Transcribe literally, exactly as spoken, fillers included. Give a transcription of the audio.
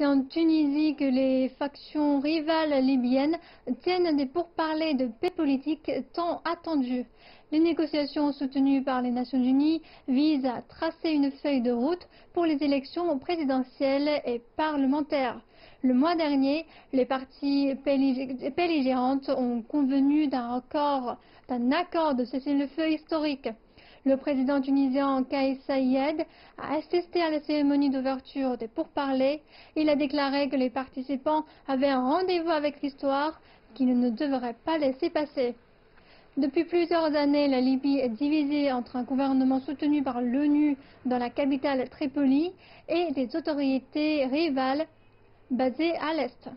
c'est en Tunisie que les factions rivales libyennes tiennent des pourparlers de paix politique tant attendus. Les négociations soutenues par les Nations unies visent à tracer une feuille de route pour les élections présidentielles et parlementaires. Le mois dernier, les parties belligérantes ont convenu d'un accord, d'un accord de cessez-le-feu historique. Le président tunisien Kaïs Saïed a assisté à la cérémonie d'ouverture des pourparlers. Il a déclaré que les participants avaient un rendez-vous avec l'histoire qu'ils ne devraient pas laisser passer. Depuis plusieurs années, la Libye est divisée entre un gouvernement soutenu par l'ONU dans la capitale Tripoli et des autorités rivales basées à l'Est.